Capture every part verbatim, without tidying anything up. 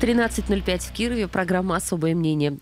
тринадцать ноль пять в Кирове. Программа «Особое мнение»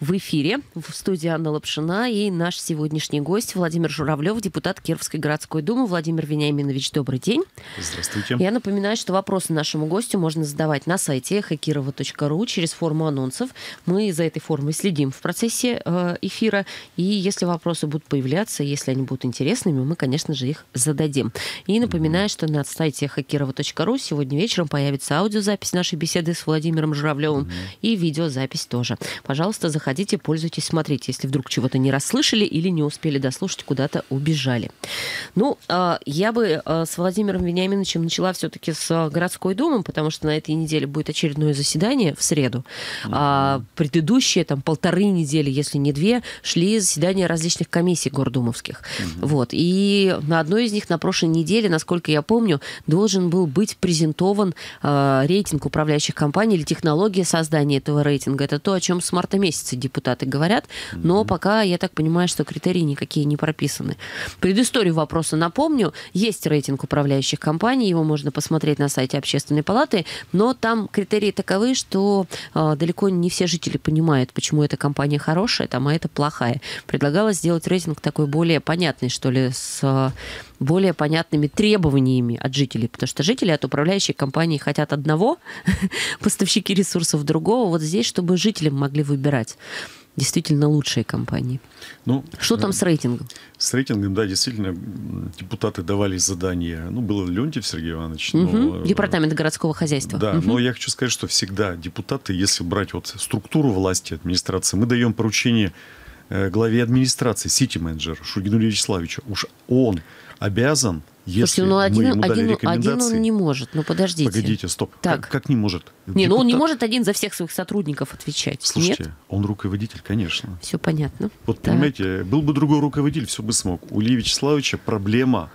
в эфире. В студии Анна Лапшина и наш сегодняшний гость Владимир Журавлев, депутат Кировской городской думы. Владимир Вениаминович, добрый день. Здравствуйте. Я напоминаю, что вопросы нашему гостю можно задавать на сайте эхо кирова точка ру через форму анонсов. Мы за этой формой следим в процессе эфира. И если вопросы будут появляться, если они будут интересными, мы, конечно же, их зададим. И напоминаю, что на сайте эхо кирова точка ру сегодня вечером появится аудиозапись нашей беседы с Владимиром Журавлевым, mm-hmm. и видеозапись тоже. Пожалуйста, заходите, пользуйтесь, смотрите, если вдруг чего-то не расслышали или не успели дослушать, куда-то убежали. Ну, я бы с Владимиром Вениаминовичем начала все-таки с городской думы, потому что на этой неделе будет очередное заседание в среду. Mm-hmm. Предыдущие там полторы недели, если не две, шли заседания различных комиссий гордумовских. Mm-hmm. Вот. И на одной из них на прошлой неделе, насколько я помню, должен был быть презентован рейтинг управляющих компаний компании или технология создания этого рейтинга. Это то, о чем с марта месяца депутаты говорят, но mm-hmm. пока, я так понимаю, что критерии никакие не прописаны. Предысторию вопроса напомню. Есть рейтинг управляющих компаний, его можно посмотреть на сайте Общественной палаты, но там критерии таковы, что э, далеко не все жители понимают, почему эта компания хорошая, там, а эта плохая. Предлагалось сделать рейтинг такой более понятный, что ли, с... Э, более понятными требованиями от жителей, потому что жители от управляющей компании хотят одного, поставщики ресурсов другого. Вот здесь, чтобы жители могли выбирать действительно лучшие компании. Ну, что там с рейтингом? С рейтингом, да, действительно, депутаты давали задание. Ну, был Леонтьев Сергей Иванович. Угу. Но, Департамент городского хозяйства. Да, угу. Но я хочу сказать, что всегда депутаты, если брать вот структуру власти, администрации, мы даем поручение главе администрации, сити-менеджеру Шульгину Вячеславовичу. Уж он обязан, если Слушайте, ну, один, мы ему дали один, рекомендации... Один он не может, ну подождите. Погодите, стоп. Так. Как, как не может? Депутат... Не, ну он не может один за всех своих сотрудников отвечать. Слушайте, нет? Он руководитель, конечно. Все понятно. Вот так. Понимаете, был бы другой руководитель, все бы смог. У Ильи Вячеславовича проблема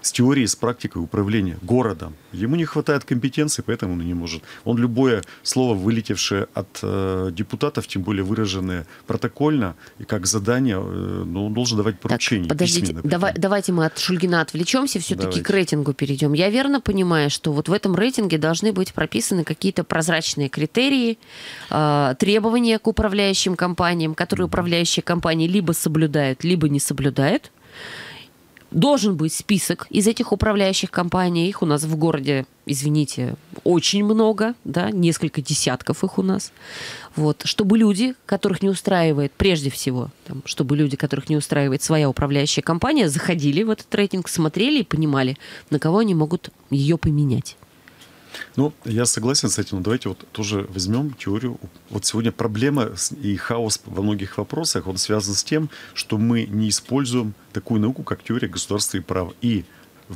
с теорией, с практикой управления городом. Ему не хватает компетенции, поэтому он не может. Он любое слово, вылетевшее от э, депутатов, тем более выраженное протокольно, и как задание, э, ну, он должен давать поручения. Так, подождите, давай, давайте мы от Шульгина отвлечемся, все-таки к рейтингу перейдем. Я верно понимаю, что вот в этом рейтинге должны быть прописаны какие-то прозрачные критерии, э, требования к управляющим компаниям, которые управляющие компании либо соблюдают, либо не соблюдают. Должен быть список из этих управляющих компаний. Их у нас в городе, извините, очень много, да, несколько десятков их у нас. Вот. Чтобы люди, которых не устраивает, прежде всего, там, чтобы люди, которых не устраивает своя управляющая компания, заходили в этот рейтинг, смотрели и понимали, на кого они могут ее поменять. Ну, я согласен с этим. Но давайте вот тоже возьмем теорию. Вот сегодня проблема и хаос во многих вопросах, он связан с тем, что мы не используем такую науку, как теория государства и права. И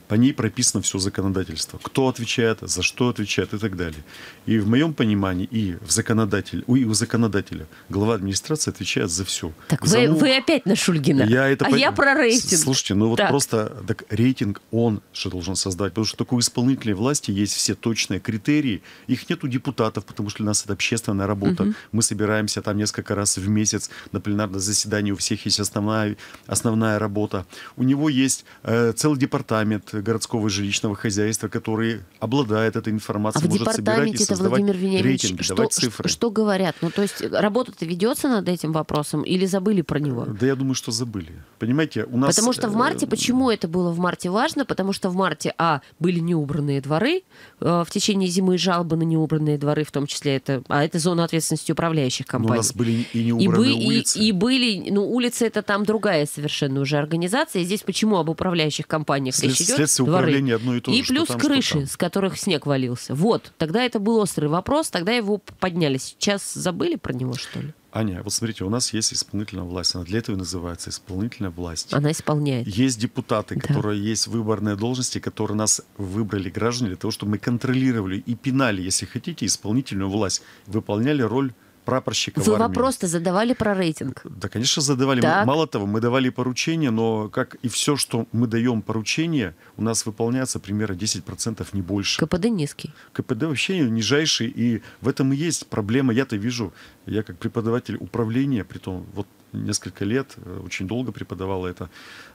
по ней прописано все законодательство. Кто отвечает, за что отвечает и так далее. И в моем понимании и, в законодатель, и у законодателя глава администрации отвечает за все. Так за вы, ну... вы опять на Шульгина, я это а пон... я про рейтинг. Слушайте, ну вот так. просто так, рейтинг он же должен создать. Потому что такой исполнительной власти есть все точные критерии. Их нет у депутатов, потому что у нас это общественная работа. Угу. Мы собираемся там несколько раз в месяц на пленарное заседание. У всех есть основная, основная работа. У него есть э, целый департамент городского жилищного хозяйства, который обладает этой информацией, а может собирать и создавать рейтинги, что, давать цифры. Что говорят? Ну, то есть работа-то ведется над этим вопросом или забыли про него? Да я думаю, что забыли. Понимаете, у нас... Потому что в марте, почему это было в марте важно? Потому что в марте, а, были неубранные дворы, в течение зимы жалобы на неубранные дворы, в том числе это, а это зона ответственности управляющих компаний. Но у нас были и неубранные и, улицы. И, и были, ну, улицы это там другая совершенно уже организация. Здесь почему об управляющих компаниях речь идет? Следствие управления одно и то же. И плюс там, крыши, с которых снег валился. Вот. Тогда это был острый вопрос, тогда его подняли. Сейчас забыли про него, что ли? Аня, вот смотрите, у нас есть исполнительная власть. Она для этого и называется исполнительная власть. Она исполняет. Есть депутаты, которые да. есть выборные должности, которые нас выбрали граждане для того, чтобы мы контролировали и пинали, если хотите, исполнительную власть. Выполняли роль прапорщика в армии. Вы вопрос-то задавали про рейтинг. Да, конечно, задавали. Так. Мало того, мы давали поручения, но как и все, что мы даем поручения, у нас выполняется примерно десять процентов, не больше. КПД низкий. КПД вообще нижайший, и в этом и есть проблема. Я-то вижу, я как преподаватель управления, притом вот несколько лет, очень долго преподавала это.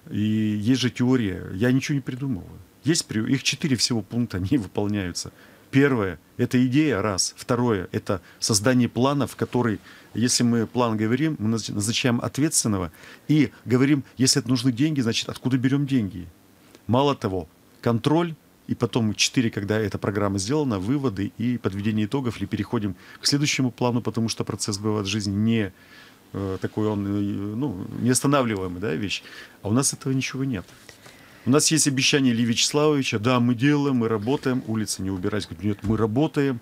И есть же теория, я ничего не придумываю. Есть, их четыре всего пункта, они выполняются. Первое – это идея, раз. Второе – это создание плана, в который, если мы план говорим, мы назначаем ответственного и говорим, если это нужны деньги, значит, откуда берем деньги. Мало того, контроль, и потом четыре, когда эта программа сделана, выводы и подведение итогов, или переходим к следующему плану, потому что процесс бывает в жизни не такой, он, ну, неостанавливаемый, да, вещь. А у нас этого ничего нет. У нас есть обещание Ильи Вячеславовича, да, мы делаем, мы работаем, улицы не убирать, нет, мы работаем,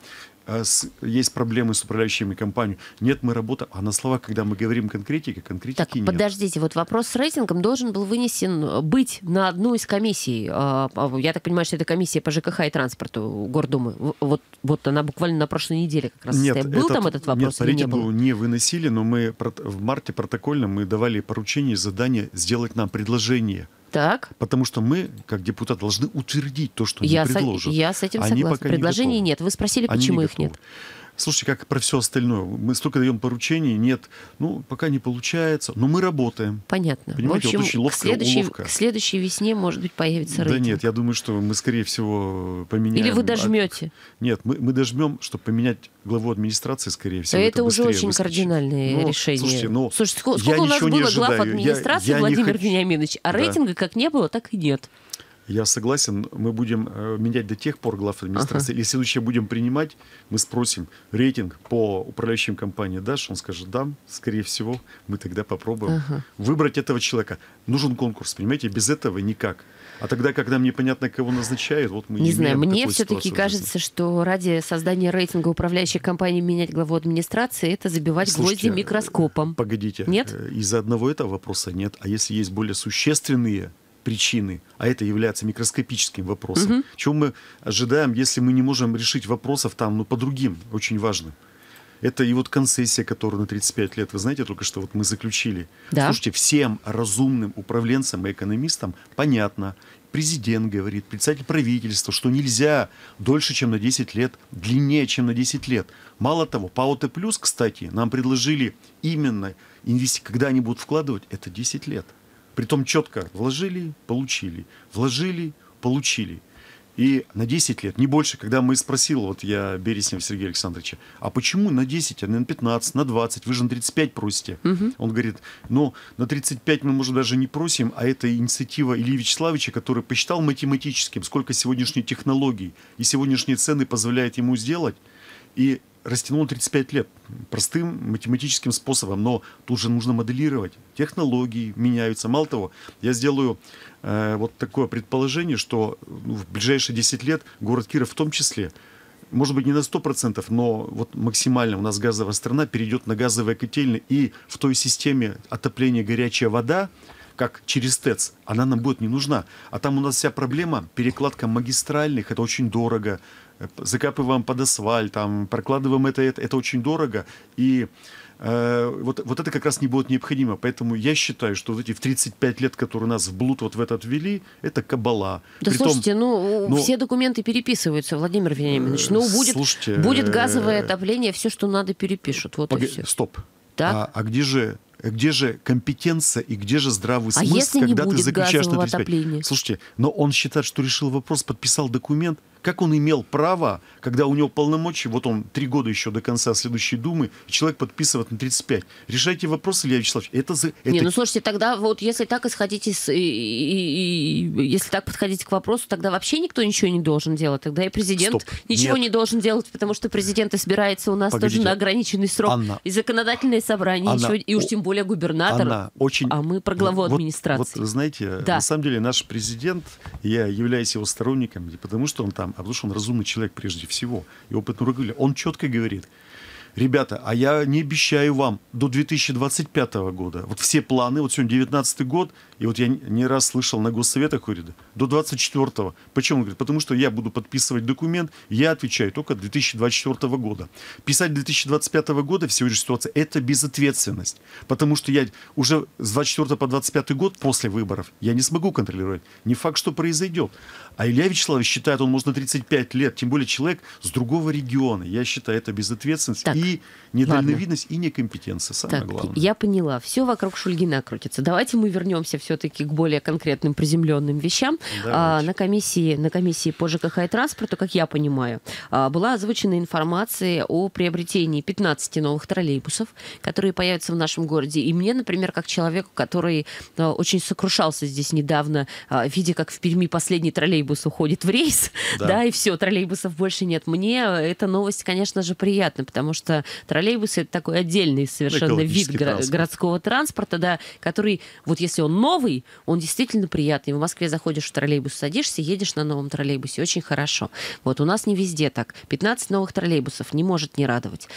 есть проблемы с управляющими компаниями, нет, мы работаем, а на словах, когда мы говорим конкретики, конкретики так, нет. Подождите, вот вопрос с рейтингом должен был вынесен быть на одну из комиссий, я так понимаю, что это комиссия по ЖКХ и транспорту Гордумы, вот, вот она буквально на прошлой неделе как раз нет, состояла. Был этот, там этот вопрос? Нет, по рейтингу не, не выносили, но мы в марте протокольно мы давали поручение, задание сделать нам предложение. Так. Потому что мы, как депутат, должны утвердить то, что они предложат. Я с этим согласна. Предложений нет. Вы спросили, почему их нет. Слушайте, как про все остальное. Мы столько даем поручений, нет, ну, пока не получается, но мы работаем. Понятно. Понимаете, в общем, вот очень ловкая следующей, уловка. К следующей весне, может быть, появится рейтинг. Да нет, я думаю, что мы, скорее всего, поменяем. Или вы дожмете. Нет, мы, мы дожмем, чтобы поменять главу администрации, скорее всего. Это, это уже очень выскочит. Кардинальное но, решение. Слушайте, но слушайте, сколько, сколько у нас было глав администрации, я, я Владимир хочу... Вениаминович, а да. рейтинга как не было, так и нет. Я согласен, мы будем менять до тех пор глав администрации. Ага. Если следующее будем принимать, мы спросим рейтинг по управляющим компаниям дашь, он скажет, да, скорее всего, мы тогда попробуем ага. выбрать этого человека. Нужен конкурс, понимаете, без этого никак. А тогда, когда мне понятно, кого назначают, вот мы не знаем. Мне все-таки кажется, что ради создания рейтинга управляющей компании менять главу администрации, это забивать слушайте, гвозди микроскопом. Погодите, нет? Из-за одного этого вопроса нет. А если есть более существенные причины, а это является микроскопическим вопросом. Угу. Чего мы ожидаем, если мы не можем решить вопросов там, ну, по другим, очень важным. Это и вот концессия, которая на тридцать пять лет, вы знаете, только что вот мы заключили. Да. Слушайте, всем разумным управленцам и экономистам понятно, президент говорит, представитель правительства, что нельзя дольше, чем на десять лет, длиннее, чем на десять лет. Мало того, ПАО Т+, кстати, нам предложили именно инвести, когда они будут вкладывать, это десять лет. Притом четко вложили, получили, вложили, получили. И на десять лет, не больше, когда мы спросил, вот я Береснева Сергея Александровича, а почему на десять, а на пятнадцать, на двадцать, вы же на тридцать пять просите. Угу. Он говорит, ну на тридцать пять мы, может, даже не просим, а это инициатива Ильи Вячеславовича, который посчитал математическим, сколько сегодняшней технологий и сегодняшние цены позволяют ему сделать. И растянул тридцать пять лет простым математическим способом, но тут же нужно моделировать. Технологии меняются. Мало того, я сделаю э, вот такое предположение, что в ближайшие десять лет город Киров в том числе, может быть, не на сто процентов, но вот максимально у нас газовая страна перейдет на газовые котельные, и в той системе отопления горячая вода, как через ТЭЦ, она нам будет не нужна. А там у нас вся проблема, перекладка магистральных, это очень дорого. Закапываем под асфальт, там, прокладываем это, это, это очень дорого. И э, вот, вот это как раз не будет необходимо. Поэтому я считаю, что вот эти в тридцать пять лет, которые нас в блуд вот в этот ввели, это кабала. Да притом, слушайте, ну но... все документы переписываются, Владимир Вениаминович. Ну будет, слушайте, будет газовое отопление, все, что надо, перепишут. Вот пог... и все. Стоп. А, а где же... Где же компетенция и где же здравый смысл, а если когда не будет ты заключаешь на тридцать пять? Слушайте, но он считает, что решил вопрос, подписал документ. Как он имел право, когда у него полномочия, вот он три года еще до конца следующей думы, человек подписывает на тридцать пять. Решайте вопрос, Илья Вячеславович. Это за... Не, это... ну слушайте, тогда вот если так исходить из, и, и, и, если так подходить к вопросу, тогда вообще никто ничего не должен делать. Тогда и президент Стоп. ничего Нет. не должен делать, потому что президент избирается у нас Погодите. тоже на ограниченный срок. Анна. И законодательное собрание, Анна. Ничего, и уж тем более губернатор, Она очень... а мы про главу вот, администрации. Вот, вот вы знаете, да. на самом деле наш президент, я являюсь его сторонником, не потому что он там, а потому что он разумный человек прежде всего. И опытный руководитель. Он четко говорит, ребята, а я не обещаю вам до две тысячи двадцать пятого года. Вот все планы, вот сегодня девятнадцатый год, и вот я не раз слышал на госсоветах, говорит, до двадцать четвёртого. Почему? Он говорит, потому что я буду подписывать документ, я отвечаю только две тысячи двадцать четвёртого года. Писать две тысячи двадцать пятого года в сегодняшней ситуации – это безответственность. Потому что я уже с двадцать четвёртого по двадцать пятый год после выборов я не смогу контролировать. Не факт, что произойдет. А Илья Вячеславович считает, он может на тридцать пять лет, тем более человек с другого региона. Я считаю, это безответственность. Так, и недальновидность, ладно, и некомпетенция, самое так, главное. Я поняла. Все вокруг Шульгина крутится. Давайте мы вернемся все-таки к более конкретным приземленным вещам. А, на, комиссии, на комиссии по ЖКХ и транспорту, как я понимаю, была озвучена информация о приобретении пятнадцати новых троллейбусов, которые появятся в нашем городе. И мне, например, как человеку, который очень сокрушался здесь недавно, видя, как в Перми последний троллейбус уходит в рейс, да, да и все, троллейбусов больше нет. Мне эта новость, конечно же, приятна, потому что троллейбусы Троллейбусы — это такой отдельный совершенно вид транспорт. городского транспорта, да, который, вот если он новый, он действительно приятный. В Москве заходишь в троллейбус, садишься, едешь на новом троллейбусе. Очень хорошо. Вот у нас не везде так. пятнадцать новых троллейбусов не может не радовать.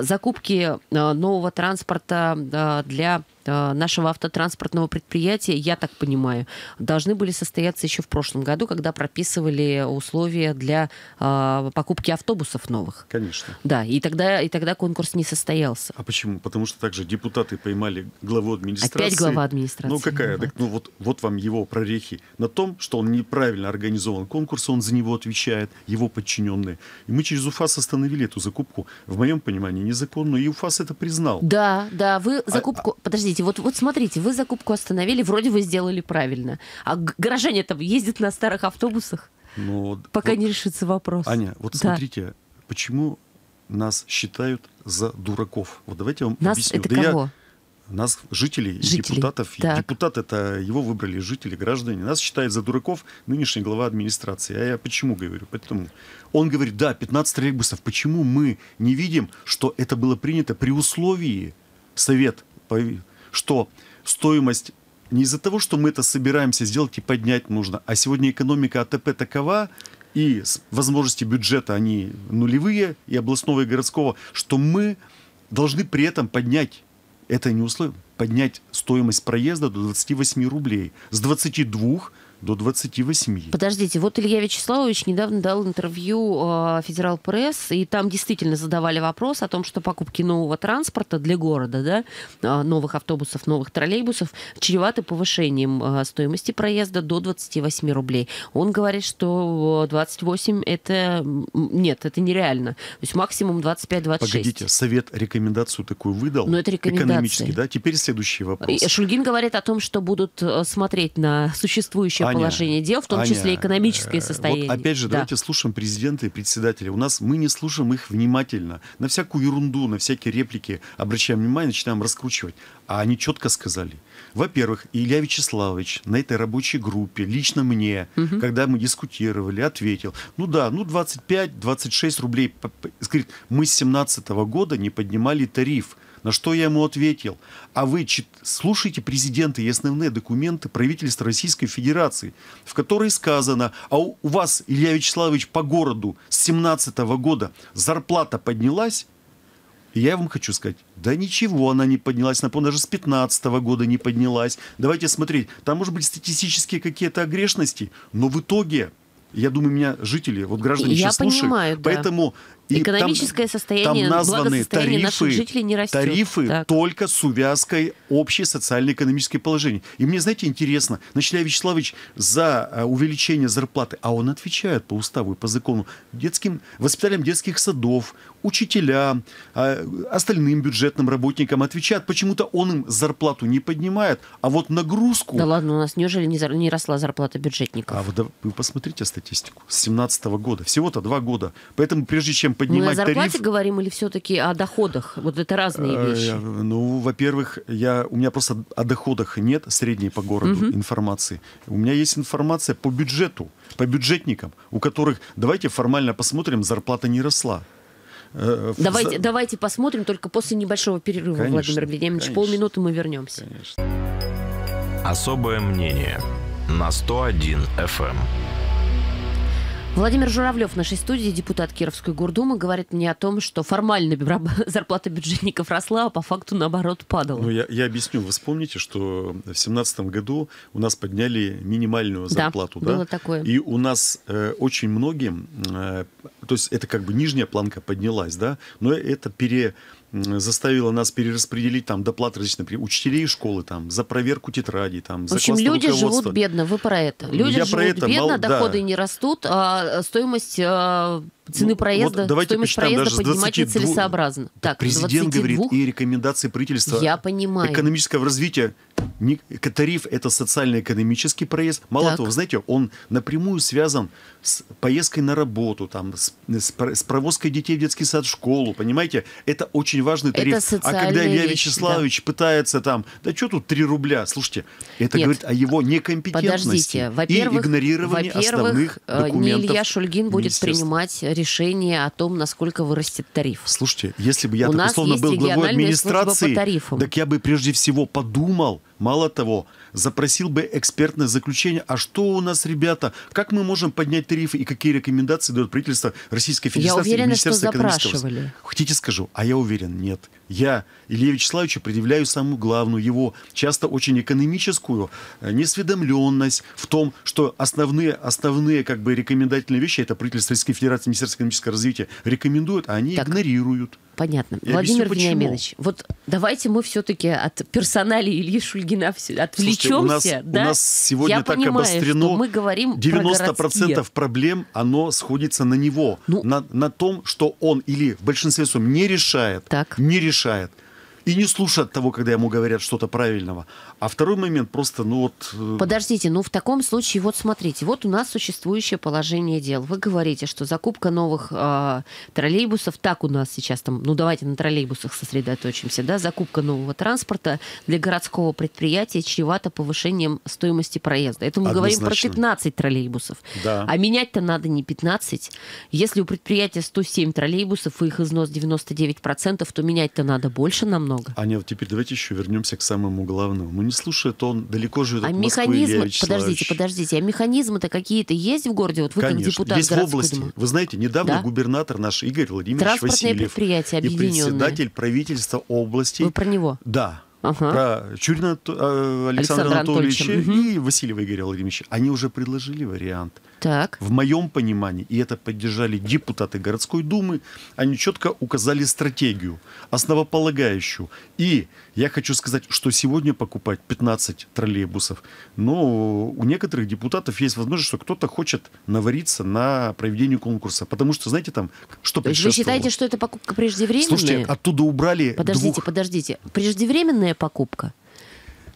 Закупки нового транспорта для нашего автотранспортного предприятия, я так понимаю, должны были состояться еще в прошлом году, когда прописывали условия для э, покупки автобусов новых. Конечно. Да, и тогда, и тогда конкурс не состоялся. А почему? Потому что также депутаты поймали главу администрации. Опять глава администрации. Ну какая? Да. Так, ну вот, вот вам его прорехи на том, что он неправильно организован конкурс, он за него отвечает, его подчиненные. И мы через УФАС остановили эту закупку, в моем понимании, незаконную, и УФАС это признал. Да, да, вы закупку... А, подождите, Вот, вот смотрите, вы закупку остановили, вроде вы сделали правильно. А горожане там ездят на старых автобусах, Но, пока вот, не решится вопрос. Аня, вот да. смотрите, почему нас считают за дураков? Вот давайте я вам нас объясню. Это да кого? Я... Нас, жителей, жителей. депутатов. Так. Депутат — это его выбрали жители, граждане. Нас считают за дураков нынешняя глава администрации. А я почему говорю? Поэтому он говорит, да, пятнадцать троллейбусов. Почему мы не видим, что это было принято при условии совет что стоимость не из-за того, что мы это собираемся сделать и поднять нужно, а сегодня экономика АТП такова, и возможности бюджета они нулевые, и областного, и городского, что мы должны при этом поднять, это не условие, поднять стоимость проезда до двадцати восьми рублей, с двадцати двух до двадцати восьми. Подождите, вот Илья Вячеславович недавно дал интервью э, Федерал Пресс, и там действительно задавали вопрос о том, что покупки нового транспорта для города, да, новых автобусов, новых троллейбусов, чреваты повышением э, стоимости проезда до двадцати восьми рублей. Он говорит, что двадцать восемь это... Нет, это нереально. То есть максимум двадцать пять — двадцать шесть. Погодите, совет рекомендацию такую выдал? Но это рекомендация. Экономически, да? Теперь следующий вопрос. Шульгин говорит о том, что будут смотреть на существующие положение Аня, дел, в том Аня, числе экономическое состояние. Вот опять же, да. давайте слушаем президента и председателя. У нас мы не слушаем их внимательно. На всякую ерунду, на всякие реплики обращаем внимание, начинаем раскручивать. А они четко сказали. Во-первых, Илья Вячеславович на этой рабочей группе, лично мне, угу. когда мы дискутировали, ответил, ну да, ну двадцать пять — двадцать шесть рублей. Говорит, мы с семнадцатого года не поднимали тариф. На что я ему ответил? А вы слушайте президента и основные документы правительства Российской Федерации, в которой сказано, а у вас, Илья Вячеславович, по городу с семнадцатого года зарплата поднялась? И я вам хочу сказать, да ничего она не поднялась, напомню, даже с пятнадцатого года не поднялась. Давайте смотреть, там может быть статистические какие-то огрешности, но в итоге... Я думаю, меня жители, вот граждане сейчас слушают. Я понимаю, да. Поэтому экономическое там, состояние, там названы тарифы, наших жителей не растет. Тарифы так. только с увязкой общее социально-экономическое положение. И мне, знаете, интересно, значит, Илья Вячеславович за увеличение зарплаты, а он отвечает по уставу и по закону детским, воспитателям детских садов, учителям, остальным бюджетным работникам отвечает. Почему-то он им зарплату не поднимает, а вот нагрузку... Да ладно, у нас неужели не, зар... не росла зарплата бюджетников? А вот вы посмотрите статистику. С семнадцатого года. Всего-то два года. Поэтому прежде чем поднимать тариф... Мы о зарплате тариф... говорим или все-таки о доходах? Вот это разные вещи. Ну, во-первых, я... у меня просто о доходах нет средней по городу угу. информации. У меня есть информация по бюджету, по бюджетникам, у которых, давайте формально посмотрим, зарплата не росла. Давайте, За... давайте посмотрим только после небольшого перерыва, конечно, Владимир Владимирович. Конечно. Полминуты мы вернемся. Конечно. Особое мнение на сто один эф эм. Владимир Журавлев в нашей студии, депутат Кировской гордумы, говорит мне о том, что формально зарплата бюджетников росла, а по факту, наоборот, падала. Ну, я, я объясню. Вы вспомните, что в две тысячи семнадцатом году у нас подняли минимальную зарплату. Да, да? Было такое. И у нас э, очень многим, э, то есть это как бы нижняя планка поднялась, да, но это пере... заставила нас перераспределить там доплаты различные, учителей школы, там, за проверку тетрадей, там, за классное руководство. В общем, люди живут бедно, вы про это. Люди Я живут про это, бедно, мол, доходы да. не растут, а стоимость... Цены ну, проезда, вот стоимость проезда поднимать нецелесообразно. Так, президент говорит, и рекомендации правительства я понимаю. Экономического развития. Тариф – это социально-экономический проезд. Мало так. того, знаете, он напрямую связан с поездкой на работу, там, с, с провозкой детей в детский сад, в школу, понимаете? Это очень важный тариф. А когда Илья вещь, Вячеславович да. пытается там, да что тут три рубля? Слушайте, это Нет, говорит о его некомпетентности и игнорировании основных документов. Не Илья Шульгин будет принимать решение о том, насколько вырастет тариф. Слушайте, если бы я, У так условно, был главой администрации, так я бы прежде всего подумал, мало того, запросил бы экспертное заключение. А что у нас, ребята? Как мы можем поднять тарифы и какие рекомендации дает правительство Российской Федерации? Я уверена, что запрашивали. Хотите, скажу? А я уверен, нет. Я Илье Вячеславовичу предъявляю самую главную, его часто очень экономическую несведомленность в том, что основные, основные как бы рекомендательные вещи, это правительство Российской Федерации, Министерство экономического развития рекомендует, а они так. игнорируют. Понятно. Я Владимир Вениаминович, вот давайте мы все-таки от персонали Ильи Шульгина отвлечемся. У нас, да? у нас сегодня Я так понимаю, обострено, мы говорим девяносто процентов проблем, оно сходится на него, ну, на, на том, что он или в большинстве своем не решает, так. не решает. И не слушают того, когда ему говорят что-то правильного. А второй момент просто, ну вот... Подождите, ну в таком случае, вот смотрите, вот у нас существующее положение дел. Вы говорите, что закупка новых э, троллейбусов, так у нас сейчас там, ну давайте на троллейбусах сосредоточимся, да, закупка нового транспорта для городского предприятия чревата повышением стоимости проезда. Это мы Однозначно. говорим про пятнадцать троллейбусов. Да. А менять-то надо не пятнадцать. Если у предприятия сто семь троллейбусов и их износ девяносто девять процентов, то менять-то надо больше намного. Аня, вот теперь давайте еще вернемся к самому главному. Ну не слушает он, далеко живет а от Москвы, механизмы... Илья Подождите, подождите, а механизмы-то какие-то есть в городе? Вот вы Конечно, как депутат есть в области. Думы. Вы знаете, недавно да? губернатор наш Игорь Владимирович Васильев и председатель правительства области... Вы про него? Да. Ага. Про Чурина Александра, Александра Анатольевича угу. и Васильева Игоря Владимировича. Они уже предложили вариант. Так. В моем понимании, и это поддержали депутаты городской думы, они четко указали стратегию, основополагающую. И я хочу сказать, что сегодня покупать пятнадцать троллейбусов, но у некоторых депутатов есть возможность, что кто-то хочет навариться на проведении конкурса. Потому что, знаете, там, что предшествовало? Вы считаете, что это покупка преждевременная? Слушайте, оттуда убрали Подождите, двух... подождите. Преждевременная покупка.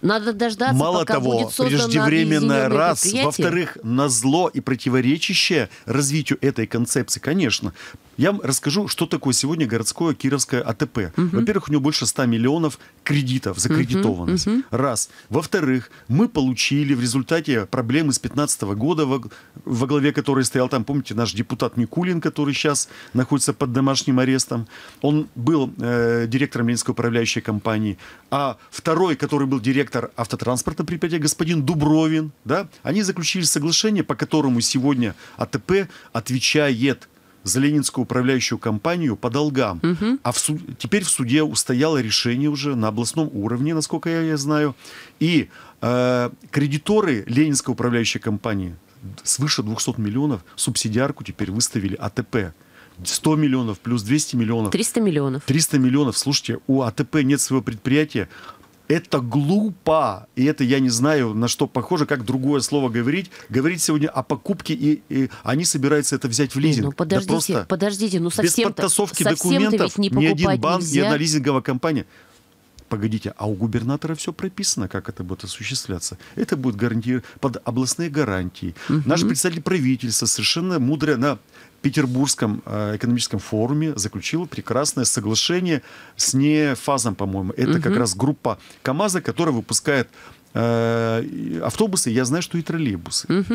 Надо дождаться, Мало пока того, будет создано преждевременное раз, во-вторых, назло и противоречащее развитию этой концепции, конечно. Я вам расскажу, что такое сегодня городское кировское АТП. Угу. Во-первых, у него больше ста миллионов кредитов, закредитованность. Угу. Раз. Во-вторых, мы получили в результате проблемы с две тысячи пятнадцатого года, во, во главе которой стоял там, помните, наш депутат Никулин, который сейчас находится под домашним арестом. Он был э, директором Ленинской управляющей компании. А второй, который был директором автотранспортного предприятия, господин Дубровин, да, они заключили соглашение, по которому сегодня АТП отвечает за Ленинскую управляющую компанию по долгам. Угу. А в суд... теперь в суде устояло решение уже на областном уровне, насколько я, я знаю. И э, кредиторы Ленинской управляющей компании свыше двухсот миллионов субсидиарку теперь выставили АТП. сто миллионов плюс двести миллионов. триста миллионов. триста миллионов. Слушайте, у АТП нет своего предприятия. Это глупо, и это я не знаю, на что похоже, как другое слово говорить. Говорить сегодня о покупке, и, и они собираются это взять в лизинг. Ну, подождите, да подождите, ну совсем без подтасовки документов не ни один банк, нельзя. ни одна лизинговая компания. Погодите, а у губернатора все прописано, как это будет осуществляться. Это будет гарантировать под областные гарантии. Угу. Наш представитель правительства совершенно мудрый на Петербургском экономическом форуме заключила прекрасное соглашение с НЕФАЗом, по-моему. Это угу. как раз группа КАМАЗа, которая выпускает э, автобусы, я знаю, что и троллейбусы. Угу.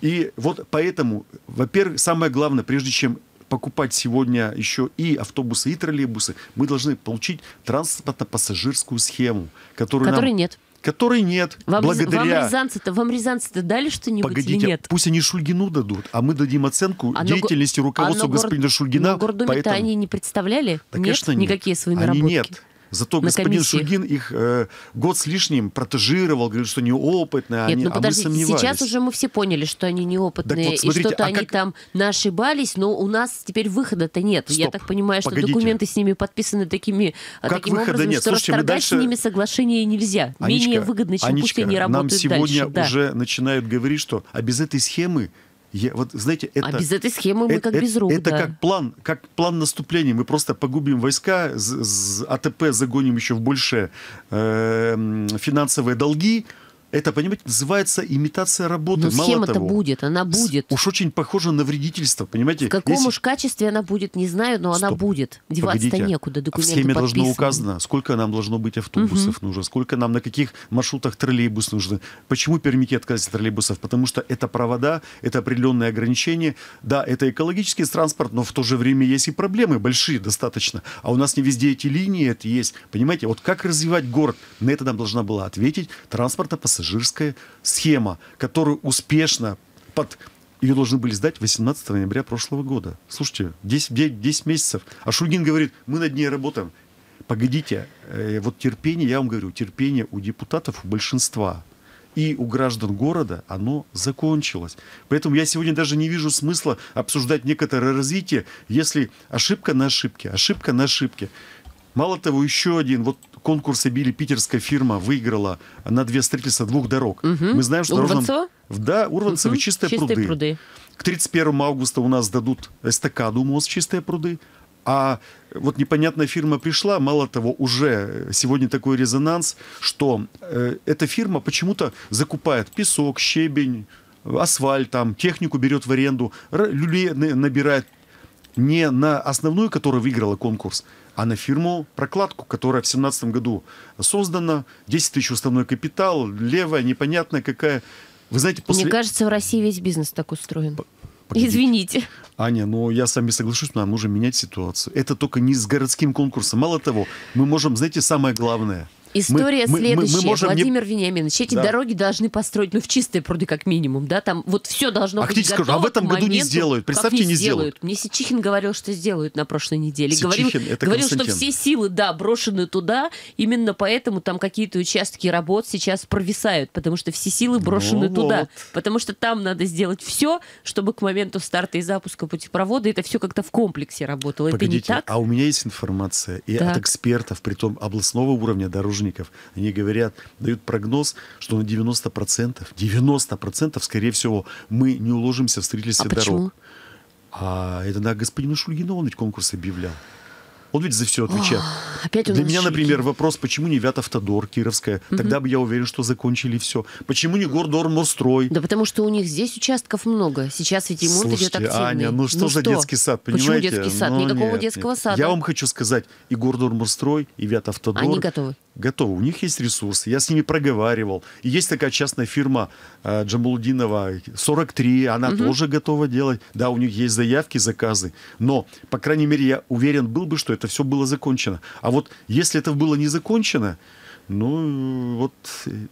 И вот поэтому, во-первых, самое главное, прежде чем покупать сегодня еще и автобусы, и троллейбусы, мы должны получить транспортно-пассажирскую схему, которую Которой нам... нет. Которой нет. Вам, благодаря... вам рязанцы-то вам рязанцы-то дали что-нибудь Погодите, или нет? Пусть они Шульгину дадут, а мы дадим оценку а деятельности руководства а господина гор... Шульгина. Но гордуми-то поэтому... они не представляли? Да, нет? Конечно, нет. Никакие свои наработки? Они нет. Зато господин Шульгин их э, год с лишним протежировал, говорил, что неопытные, Нет, они, ну, а мы сомневались. Сейчас уже мы все поняли, что они неопытные, вот, смотрите, и что-то а они как... там нашибались, но у нас теперь выхода-то нет. Стоп, Я так понимаю, что погодите. документы с ними подписаны таким образом, нет? что Слушайте, расторгать дальше... с ними соглашение нельзя. Анечка, Менее выгодно, чем Анечка, пусть они работают нам сегодня дальше, да. уже начинают говорить, что а без этой схемы Я, вот, знаете, это, а без этой схемы мы это, как без рук. Это да. как, план, как план наступления. Мы просто погубим войска, с, с АТП загоним еще в больше э, финансовые долги. Это, понимаете, называется имитация работы. Но схема-то будет, она будет. Уж очень похоже на вредительство, понимаете. В каком Если... уж качестве она будет, не знаю, но Стоп. она будет. Деваться-то некуда, документы подписаны. В схеме должно указано, сколько нам должно быть автобусов угу. нужно, сколько нам на каких маршрутах троллейбус нужно. Почему пермики отказались от троллейбусов? Потому что это провода, это определенные ограничения. Да, это экологический транспорт, но в то же время есть и проблемы большие достаточно. А у нас не везде эти линии это есть. Понимаете, вот как развивать город? На это нам должна была ответить транспорта по пассажирская схема, которую успешно под... Ее должны были сдать восемнадцатого ноября прошлого года. Слушайте, десять месяцев. А Шульгин говорит, мы над ней работаем. Погодите, вот терпение, я вам говорю, терпение у депутатов, у большинства и у граждан города, оно закончилось. Поэтому я сегодня даже не вижу смысла обсуждать некоторое развитие, если ошибка на ошибке, ошибка на ошибке. Мало того, еще один... вот. Конкурсы били, питерская фирма выиграла на две строительства двух дорог. Угу. Мы знаем, что дорожным... Урванцева? Да, Урванцева, угу. Чистые, чистые пруды. пруды. К тридцать первому августа у нас дадут эстакаду мост Чистые пруды. А вот непонятная фирма пришла, мало того, уже сегодня такой резонанс, что э, эта фирма почему-то закупает песок, щебень, асфальт, там, технику берет в аренду, люлей набирает не на основную, которая выиграла конкурс, а на фирму прокладку, которая в две тысячи семнадцатом году создана, десять тысяч уставной капитал, левая, непонятная какая. Вы знаете, после... Мне кажется, в России весь бизнес так устроен. Погодите. Извините. Аня, но я с вами соглашусь, нам нужно менять ситуацию. Это только не с городским конкурсом. Мало того, мы можем, знаете, самое главное... История мы, следующая. Мы, мы можем Владимир не... Вениаминович, эти да. дороги должны построить, ну, в Чистые пруды, как минимум, да, там вот все должно а быть готово. Скажу, а в этом году моменту, не сделают, представьте, не, не сделают. сделают. Мне Сичихин говорил, что сделают на прошлой неделе. Сичихин, говорил, это говорил что все силы, да, брошены туда, именно поэтому там какие-то участки работ сейчас провисают, потому что все силы брошены ну, туда, вот. потому что там надо сделать все, чтобы к моменту старта и запуска путепровода это все как-то в комплексе работало. Погодите, это не так. А у меня есть информация и так. от экспертов, притом областного уровня дорожного. Они говорят, дают прогноз, что на девяносто процентов, девяносто процентов, скорее всего, мы не уложимся в строительстве а дорог. Почему? А это на господина Шульгина, он ведь конкурс объявлял. Он ведь за все отвечает. О, опять Для меня, шики. например, вопрос, почему не Вятавтодор, Кировская? Угу. Тогда бы я уверен, что закончили все. Почему не Гордорморстрой? Да потому что у них здесь участков много. Сейчас ведь ремонт идет активный. Аня, ну что ну за что? детский сад, понимаете? Почему детский сад? Ну, Никакого нет, детского нет. сада. Я вам хочу сказать, и Гордорморстрой, и Вятавтодор. Они готовы? Готовы. У них есть ресурсы. Я с ними проговаривал. И есть такая частная фирма э, Джамалудинова, сорок три. Она угу. тоже готова делать. Да, у них есть заявки, заказы. Но, по крайней мере, я уверен был бы, что это все было закончено. А вот если это было не закончено, ну, вот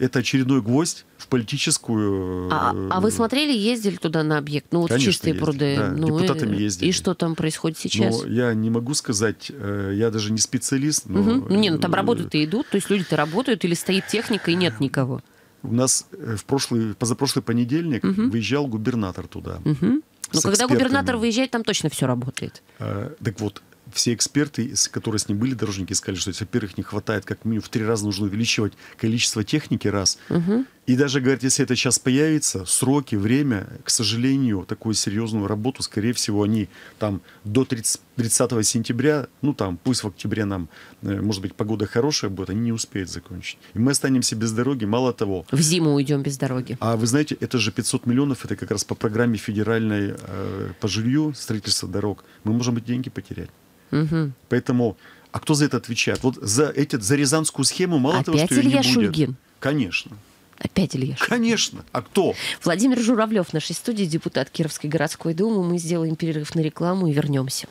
это очередной гвоздь в политическую... А, а вы смотрели, ездили туда на объект? Ну, вот Конечно, в Чистые ездили, пруды. Да, ну, депутатами ездили. И что там происходит сейчас? Ну, я не могу сказать, я даже не специалист. Но... Угу. Не, ну там работают и идут, то есть люди-то работают, или стоит техника, и нет никого. У нас в прошлый, позапрошлый понедельник угу. выезжал губернатор туда. Угу. Но когда экспертами. губернатор выезжает, там точно все работает. А, так вот, все эксперты, которые с ним были, дорожники, сказали, что, во-первых, не хватает, как минимум в три раза нужно увеличивать количество техники, раз. Угу. И даже, говорят, если это сейчас появится, сроки, время, к сожалению, такую серьезную работу, скорее всего, они там до тридцатого сентября, ну там, пусть в октябре нам, может быть, погода хорошая будет, они не успеют закончить. И мы останемся без дороги, мало того. В зиму уйдем без дороги. А вы знаете, это же пятьсот миллионов, это как раз по программе федеральной э, по жилью, строительство дорог. Мы можем эти деньги потерять. Угу. Поэтому, а кто за это отвечает? Вот за, эти, за рязанскую схему мало Опять того, что Илья ее не Шульгин. будет. Конечно. Опять Илья Шульгин. Конечно. А кто? Владимир Журавлев в нашей студии, депутат Кировской городской думы. Мы сделаем перерыв на рекламу и вернемся.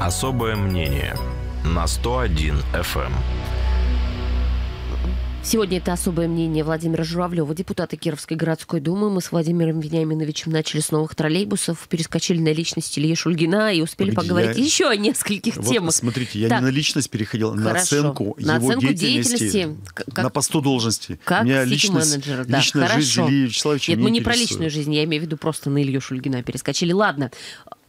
Особое мнение на сто один эф эм. Сегодня это особое мнение Владимира Журавлева, депутата Кировской городской думы. Мы с Владимиром Вениаминовичем начали с новых троллейбусов, перескочили на личность Ильи Шульгина и успели Погоди, поговорить я... еще о нескольких вот, темах. Смотрите, я так. не на личность переходил, на оценку на его оценку деятельности, деятельности как... на посту должности. Как сити-менеджер, да. Личная Хорошо. жизнь Ильи Вячеславовича Нет, мы не про личную жизнь, я имею в виду просто на Илью Шульгина перескочили. Ладно,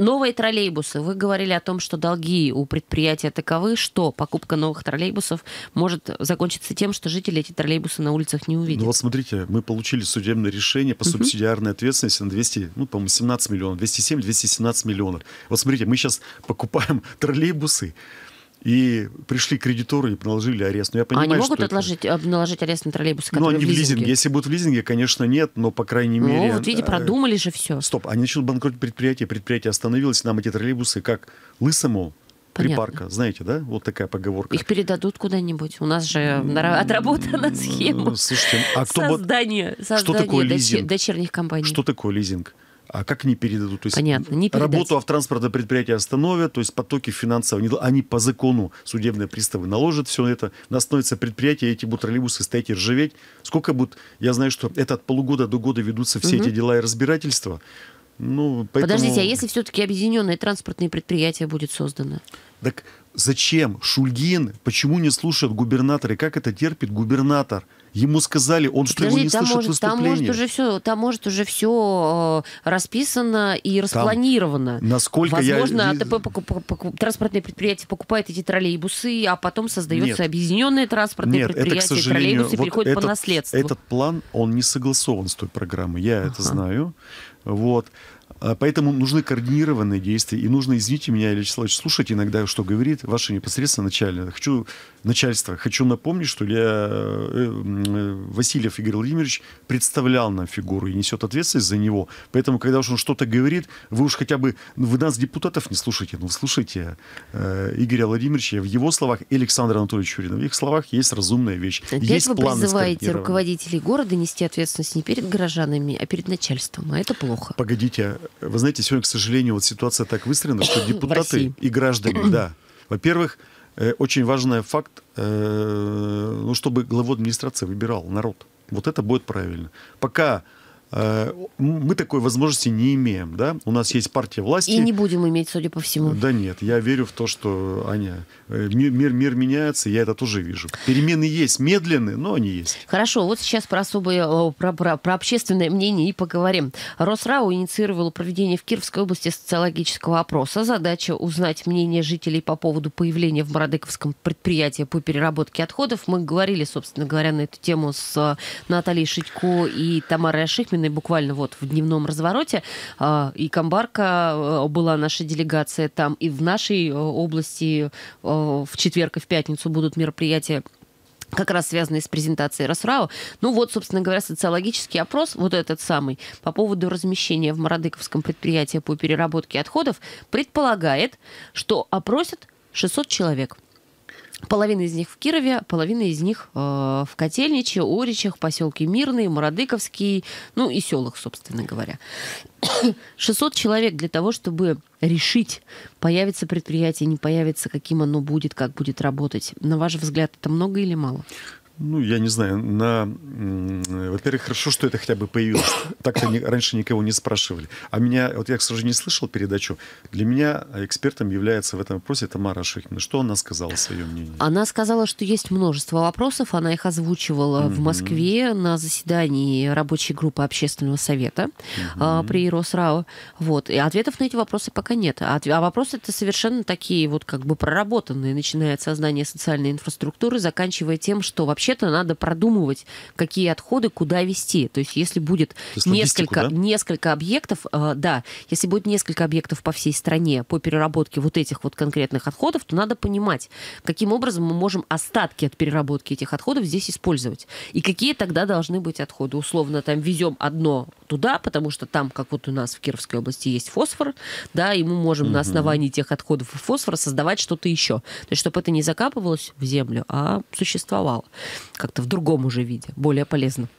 Новые троллейбусы. Вы говорили о том, что долги у предприятия таковы, что покупка новых троллейбусов может закончиться тем, что жители эти троллейбусы на улицах не увидят. Ну вот смотрите, мы получили судебное решение по субсидиарной ответственности на двести, ну, по-моему, семнадцать миллионов, двести семь — двести семнадцать миллионов. Вот смотрите, мы сейчас покупаем троллейбусы, и пришли кредиторы и наложили арест. Но я понимаю, они могут что отложить, это... наложить арест на троллейбусы, которые ну, они в лизинге. лизинге. Если будут в лизинге, конечно, нет, но, по крайней ну, мере... Ну, вот видите, продумали же все. Стоп, они начнут банкротить предприятие, предприятие остановилось, нам эти троллейбусы как лысому припарка, знаете, да? Вот такая поговорка. Их передадут куда-нибудь. У нас же отработана схема. Слушайте, а кто создание, создание что такое лизинг? Дочерних компаний. Что такое лизинг? А как не передадут? То есть понятно, не передать. Работу автотранспорта предприятия остановят, то есть потоки финансов, они по закону, судебные приставы наложат все это, остановится предприятие, эти будут троллейбусы стоять и ржаветь. Сколько будут, я знаю, что это от полугода до года ведутся все угу. эти дела и разбирательства. Ну, поэтому... Подождите, а если все-таки объединенное транспортное предприятие будет создано? Так зачем? Шульгин, почему не слушают губернатора? И как это терпит губернатор? Ему сказали, он что, его не слышит выступление? Там может уже все расписано и распланировано. Насколько я... Возможно, АТП, транспортное предприятие покупает эти троллейбусы, а потом создается объединенное транспортное предприятие, троллейбусы переходят по наследству. Этот план, он не согласован с той программой, я это знаю. Вот. Поэтому нужны координированные действия. И нужно, извините меня, Илья Вячеславович, слушать иногда, что говорит ваше непосредственно начальство. Хочу, начальство. Хочу напомнить, что Илья Васильев Игорь Владимирович представлял нам фигуру и несет ответственность за него. Поэтому, когда уж он что-то говорит, вы уж хотя бы, вы нас, депутатов, не слушайте, но слушайте Игоря Владимировича в его словах и Александра Анатольевича Чурина. В их словах есть разумная вещь. Опять есть вы планы призываете руководителей города нести ответственность не перед горожанами, а перед начальством. А это плохо. Погодите, вы знаете, сегодня, к сожалению, вот ситуация так выстроена, что депутаты и граждане, да. Во-первых, очень важный факт, ну, чтобы главу администрации выбирал народ. Вот это будет правильно. Пока мы такой возможности не имеем, да? У нас есть партия власти. И не будем иметь, судя по всему. Да нет, я верю в то, что, Аня, мир, мир, мир меняется, я это тоже вижу. Перемены есть, медленные, но они есть. Хорошо, вот сейчас про особое, про, про, про общественное мнение и поговорим. РосРАО инициировало проведение в Кировской области социологического опроса. Задача узнать мнение жителей по поводу появления в Марадыковском предприятии по переработке отходов. Мы говорили, собственно говоря, на эту тему с Натальей Шитько и Тамарой Ашихминой. Буквально вот в дневном развороте. И Камбарка была наша делегация там, и в нашей области в четверг и в пятницу будут мероприятия, как раз связанные с презентацией РосРАО. Ну вот, собственно говоря, социологический опрос, вот этот самый, по поводу размещения в Марадыковском предприятии по переработке отходов, предполагает, что опросят шестьсот человек. Половина из них в Кирове, половина из них э, в Котельниче, Оричах, поселке Мирный, Марадыковский, ну и селах, собственно говоря. шестьсот человек для того, чтобы решить, появится предприятие, не появится, каким оно будет, как будет работать. На ваш взгляд, это много или мало? Ну, я не знаю. На... Во-первых, хорошо, что это хотя бы появилось. Так-то раньше никого не спрашивали. А меня, вот я, к сожалению, не слышал передачу. Для меня экспертом является в этом вопросе Тамара Ашихмина. Что она сказала, свое мнение? Она сказала, что есть множество вопросов. Она их озвучивала в Москве на заседании рабочей группы Общественного совета при РосРАО. Вот. И ответов на эти вопросы пока нет. А вопросы-то совершенно такие вот как бы проработанные, начиная от создания социальной инфраструктуры, заканчивая тем, что вообще вообще-то надо продумывать, какие отходы куда везти. То есть если будет несколько, да? несколько объектов, э, да, если будет несколько объектов по всей стране по переработке вот этих вот конкретных отходов, то надо понимать, каким образом мы можем остатки от переработки этих отходов здесь использовать. И какие тогда должны быть отходы. Условно, там везем одно туда, потому что там, как вот у нас в Кировской области, есть фосфор, да, и мы можем угу. на основании тех отходов и фосфора создавать что-то еще. То есть чтобы это не закапывалось в землю, а существовало. Как-то в другом уже виде, более полезно.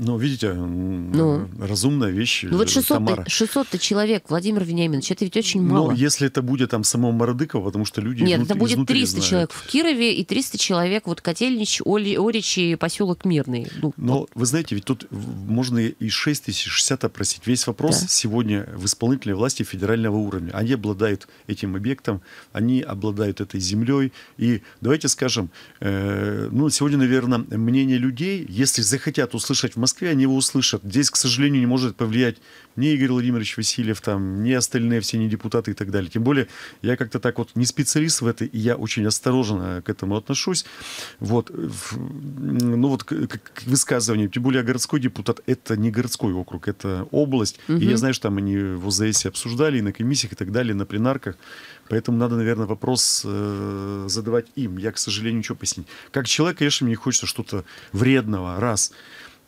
Ну, видите, ну, разумная вещь. Ну, вот шестьсот человек, Владимир Вениаминович, это ведь очень мало. Но если это будет там самого Марадыкова, потому что люди Нет, это будет триста человек в Кирове и триста человек вот Котельнич, Орич и поселок Мирный. Ну, Но вот. Вы знаете, ведь тут можно и шесть тысяч шестьдесят опросить. Весь вопрос да. сегодня в исполнительной власти федерального уровня. Они обладают этим объектом, они обладают этой землей. И давайте скажем, э, ну, сегодня, наверное, мнение людей, если захотят услышать в Москве, Москве, они его услышат. Здесь, к сожалению, не может повлиять ни Игорь Владимирович Васильев, там, ни остальные все, не депутаты и так далее. Тем более, я как-то так вот не специалист в этой, и я очень осторожно к этому отношусь. Вот, ну вот к, к высказыванию. Тем более, городской депутат — это не городской округ, это область. Угу. И я знаю, что там они в ОЗС обсуждали, и на комиссиях, и так далее, на пленарках. Поэтому надо, наверное, вопрос э, задавать им. Я, к сожалению, ничего пояснить. Как человек, конечно, мне хочется что-то вредного, раз.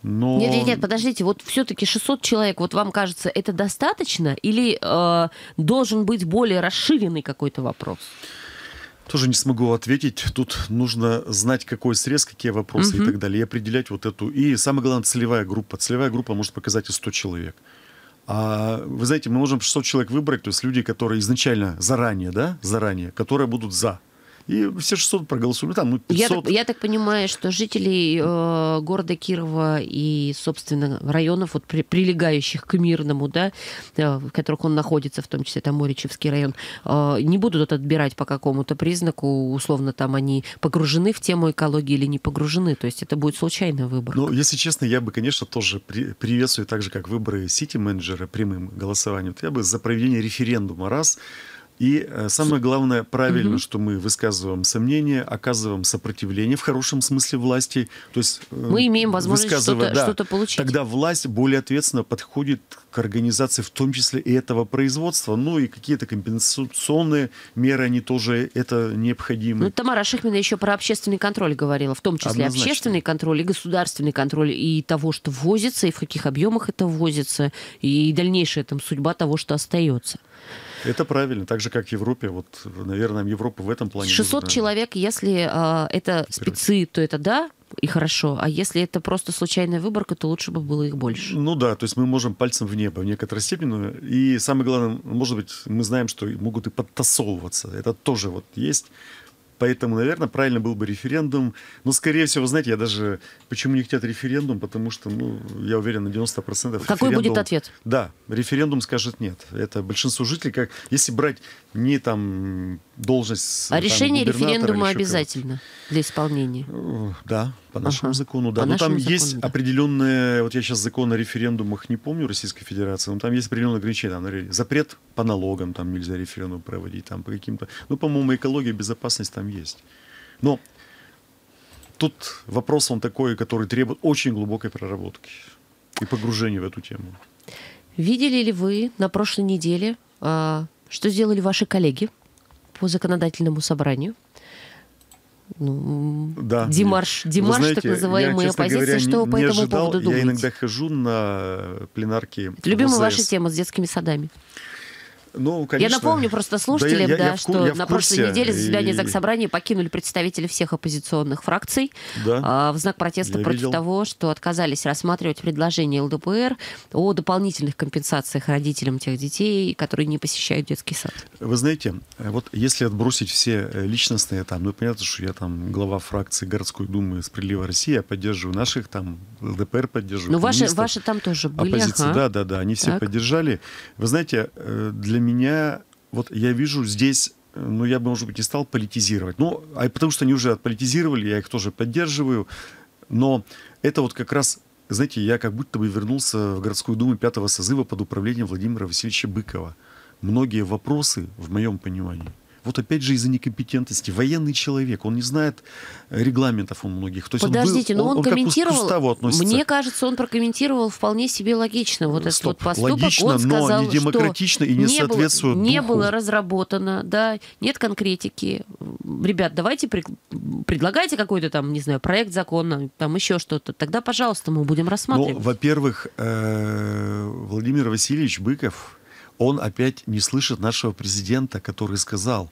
Но... Нет, нет, нет, подождите, вот все-таки шестьсот человек, вот вам кажется, это достаточно? Или э, должен быть более расширенный какой-то вопрос? Тоже не смогу ответить. Тут нужно знать, какой срез, какие вопросы угу. и так далее. И определять вот эту. И самое главное, целевая группа. Целевая группа может показать и сто человек. А, вы знаете, мы можем шестьсот человек выбрать, то есть люди, которые изначально заранее, да, заранее, которые будут за. И все шестьсот проголосуют. Там, ну, пятьсот. Я, так, я так понимаю, что жители э, города Кирова и, собственно, районов, вот, при, прилегающих к Мирному, да, э, в которых он находится, в том числе там Моричевский район, э, не будут отбирать по какому-то признаку, условно, там они погружены в тему экологии или не погружены. То есть это будет случайный выбор. Ну, если честно, я бы, конечно, тоже при, приветствую, так же, как выборы сити-менеджера прямым голосованием, я бы за проведение референдума раз... И самое главное, правильно, угу. что мы высказываем сомнения, оказываем сопротивление в хорошем смысле власти. То есть, мы имеем возможность что-то да, что-то получить. Тогда власть более ответственно подходит к организации, в том числе и этого производства. Ну и какие-то компенсационные меры, они тоже это необходимы. Ну, Тамара Шихмина еще про общественный контроль говорила, в том числе однозначно. Общественный контроль и государственный контроль, и того, что ввозится, и в каких объемах это ввозится, и дальнейшая там судьба того, что остается. Это правильно, так же, как в Европе. Вот, наверное, Европа в этом плане... шестьсот нужна. Человек, если а, это спецы, то это да, и хорошо. А если это просто случайная выборка, то лучше бы было их больше. Ну да, то есть мы можем пальцем в небо в некоторой степени. И самое главное, может быть, мы знаем, что могут и подтасовываться. Это тоже вот есть... Поэтому, наверное, правильно был бы референдум. Но, скорее всего, знаете, я даже... Почему не хотят референдум? Потому что, ну, я уверен, на девяносто процентов... Какой будет ответ? Да, референдум скажет нет. Это большинство жителей, как... Если брать не там должность... А там, решение референдума обязательно для исполнения? Да, по нашему ага. закону, да. По но там закону, есть да. определенные... Вот я сейчас закон о референдумах не помню Российской Федерации, но там есть определенные ограничения. Там, запрет по налогам, там нельзя референдум проводить, там по каким-то... Ну, по-моему, экология, безопасность там есть. Но тут вопрос он такой, который требует очень глубокой проработки и погружения в эту тему. Видели ли вы на прошлой неделе, что сделали ваши коллеги по законодательному собранию? Ну, да, демарш, демарш знаете, так называемые я, оппозиции, говоря, что вы по этому ожидал, поводу думаете? Я иногда хожу на пленарки. Это любимая ваша тема с детскими садами. Ну, конечно. Я напомню просто слушателям, да, я, да, я что я на прошлой неделе заседание Заксобрания покинули представители всех оппозиционных фракций да. а, в знак протеста я против видел. того, что отказались рассматривать предложение ЛДПР о дополнительных компенсациях родителям тех детей, которые не посещают детский сад. Вы знаете, вот если отбросить все личностные, там, ну понятно, что я там глава фракции городской думы «Справедливая Россия», я поддерживаю наших, там ЛДПР поддерживаю. Но ваши, ваши там тоже были. Оппозиции, ага. да, да, да, они все так. поддержали. Вы знаете, для меня, вот я вижу здесь, ну я бы, может быть, не стал политизировать, ну, а потому что они уже отполитизировали, я их тоже поддерживаю, но это вот как раз, знаете, я как будто бы вернулся в городскую думу пятого созыва под управлением Владимира Васильевича Быкова. Многие вопросы, в моем понимании, вот опять же из-за некомпетентности. Военный человек, он не знает регламентов у многих. То есть Подождите, он был, но он, он комментировал, он мне кажется, он прокомментировал вполне себе логично вот этот Стоп, вот поступок. Логично, он сказал, но не демократично и не, не соответствует было, не духу. было разработано, да, нет конкретики. Ребят, давайте при, предлагайте какой-то там, не знаю, проект закона, там еще что-то. Тогда, пожалуйста, мы будем рассматривать. Во-первых, э-э, Владимир Васильевич Быков... Он опять не слышит нашего президента, который сказал,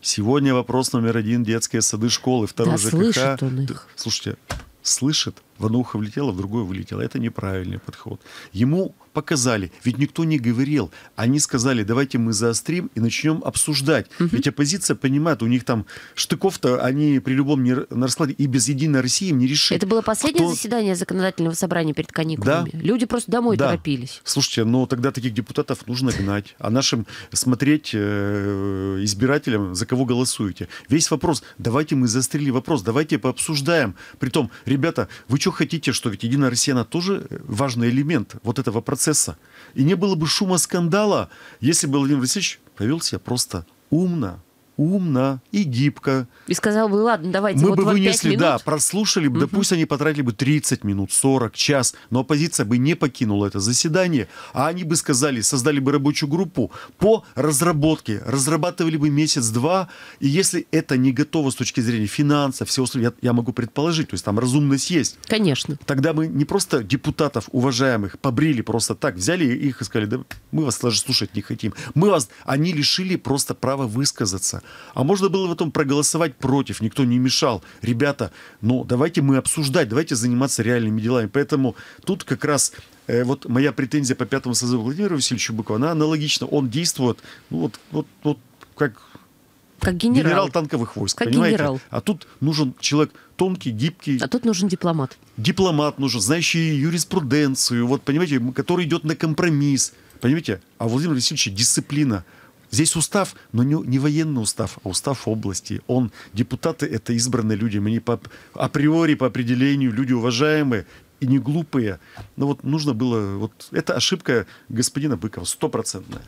сегодня вопрос номер один, детские сады, школы, второй да, ЖКХ. Слышит он их. Слушайте, слышит, в одно ухо влетело, в другое вылетело. Это неправильный подход. Ему показали, ведь никто не говорил. Они сказали, давайте мы заострим и начнем обсуждать. Угу. Ведь оппозиция понимает, у них там штыков-то они при любом не... на раскладе и без «Единой России» им не решить. Это было последнее Кто... заседание законодательного собрания перед каникулами. Да? Люди просто домой да. торопились. Слушайте, но тогда таких депутатов нужно гнать. А нашим смотреть э, избирателям, за кого голосуете. Весь вопрос, давайте мы заострили вопрос, давайте пообсуждаем. Притом, ребята, вы что, еще хотите, что ведь «Единая Россия», она тоже важный элемент вот этого процесса. И не было бы шума, скандала, если бы Владимир Васильевич повел себя просто умно, умно и гибко. И сказал бы, ладно, давайте, мы вот бы вот вынесли, пять минут. Да, прослушали бы, угу. да пусть они потратили бы тридцать минут, сорок, час, но оппозиция бы не покинула это заседание, а они бы сказали, создали бы рабочую группу по разработке, разрабатывали бы месяц-два, и если это не готово с точки зрения финансов, все условия, я, я могу предположить, то есть там разумность есть. Конечно. Тогда мы не просто депутатов уважаемых побрили просто так, взяли их и сказали, да мы вас даже слушать не хотим. Мы вас, они лишили просто права высказаться. А можно было потом проголосовать против, никто не мешал. Ребята, ну давайте мы обсуждать, давайте заниматься реальными делами. Поэтому тут как раз э, вот моя претензия по пятому созыву Владимира Васильевича Быкова, она аналогична. Он действует ну, вот, вот, вот как, как генерал. генерал танковых войск, как понимаете? Генерал. А тут нужен человек тонкий, гибкий. А тут нужен дипломат. Дипломат нужен, знающий юриспруденцию, вот, понимаете, который идет на компромисс. Понимаете? А Владимир Васильевич дисциплина. Здесь устав, но не, не военный устав, а устав области. Он, депутаты — это избранные люди, они по, априори, по определению, люди уважаемые и не глупые. Но вот нужно было... Вот, это ошибка господина Быкова, стопроцентная.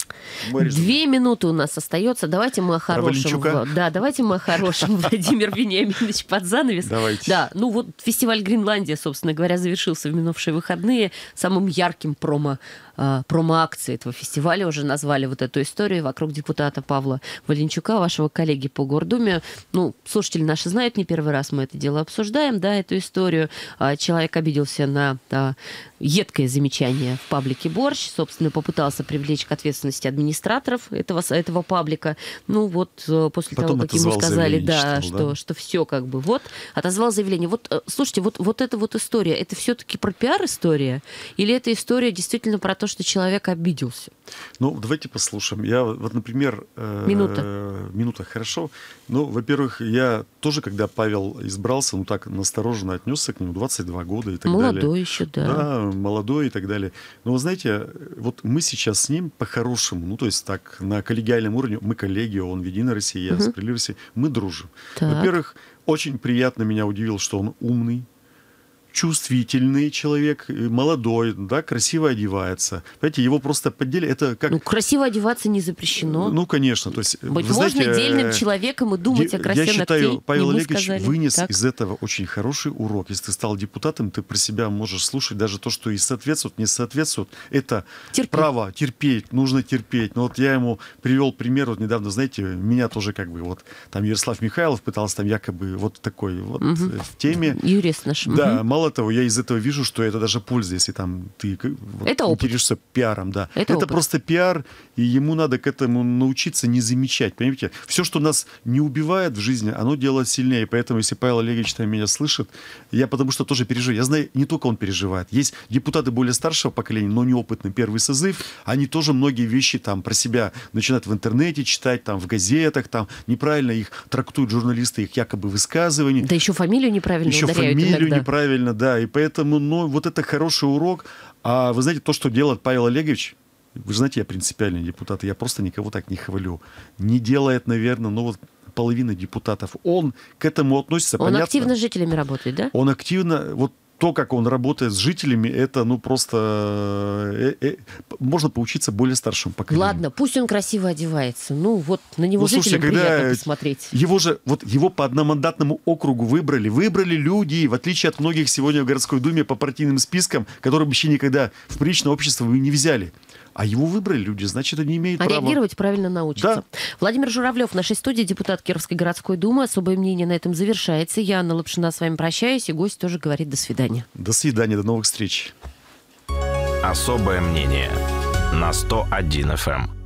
Две минуты у нас остается. Давайте мы о хорошем... Да, давайте мы о хорошем, Владимир Вениаминович, под занавес. Давайте. Да, ну вот фестиваль «Гренландия», собственно говоря, завершился в минувшие выходные самым ярким промо... промо-акции этого фестиваля, уже назвали вот эту историю вокруг депутата Павла Валенчука, вашего коллеги по Гордуме. Ну, слушатели наши знают, не первый раз мы это дело обсуждаем, да, эту историю. Человек обиделся на да, едкое замечание в паблике «Борщ», собственно, попытался привлечь к ответственности администраторов этого, этого паблика. Ну, вот после Потом того, как ему сказали, да, что, да? что все как бы, вот, отозвал заявление. Вот, слушайте, вот, вот эта вот история, это все-таки про пиар-история? Или это история действительно про то, что человек обиделся? Ну, давайте послушаем. Я, вот, например... Минута. Э, минута, хорошо. Ну, во-первых, я тоже, когда Павел избрался, ну, так настороженно отнесся к нему, двадцать два года и так молодой далее. Молодой еще, да. Да, молодой и так далее. Но, вы знаете, вот мы сейчас с ним по-хорошему, ну, то есть так, на коллегиальном уровне, мы коллеги, он в «Единой России», я угу. с «Прилив России», мы дружим. Во-первых, очень приятно меня удивило, что он умный, чувствительный человек, молодой, да, красиво одевается. Понимаете, его просто поддели. Это как... Ну, красиво одеваться не запрещено. Ну, конечно. То есть, быть вы можно знаете, дельным человеком и думать о красе ногтей. Я считаю, Павел Олегович сказали. Вынес так. из этого очень хороший урок. Если ты стал депутатом, ты про себя можешь слушать даже то, что и соответствует, не соответствует. Это терпеть. Право терпеть, нужно терпеть. Но вот я ему привел пример, вот недавно, знаете, меня тоже как бы, вот, там Ярослав Михайлов пытался там якобы вот такой вот угу. в теме. Юрист наш. Да, мало угу. Мало того, я из этого вижу, что это даже польза, если там ты вот, интересуешься пиаром. Да. Это, это просто пиар, и ему надо к этому научиться не замечать. Понимаете? Все, что нас не убивает в жизни, оно делает сильнее. Поэтому, если Павел Олегович там меня слышит, я потому что тоже переживаю. Я знаю, не только он переживает. Есть депутаты более старшего поколения, но неопытный первый созыв. Они тоже многие вещи там про себя начинают в интернете читать, там в газетах, там неправильно их трактуют журналисты, их якобы высказывания. Да еще фамилию неправильно еще ударяют фамилию иногда. неправильно. Да, и поэтому, ну, вот это хороший урок. А вы знаете, то, что делает Павел Олегович, вы знаете, я принципиальный депутат, я просто никого так не хвалю. Не делает, наверное, ну, вот половина депутатов. Он к этому относится, Он понятно. активно с жителями работает, да? Он активно, вот то, как он работает с жителями, это, ну, просто... Э -э можно поучиться более старшим поколению. Ладно, пусть он красиво одевается. Ну, вот на него ну, жителям слушайте, приятно посмотреть. Его же, вот его по одномандатному округу выбрали. Выбрали люди, в отличие от многих сегодня в городской думе по партийным спискам, которые бы еще никогда в приличное общество вы не взяли. А его выбрали люди, значит, они имеют а право... реагировать правильно научиться. Да. Владимир Журавлев в нашей студии, депутат Кировской городской думы. Особое мнение на этом завершается. Я, Анна Лапшина, с вами прощаюсь. И гость тоже говорит до свидания. До свидания, до новых встреч. Особое мнение на сто один эф эм.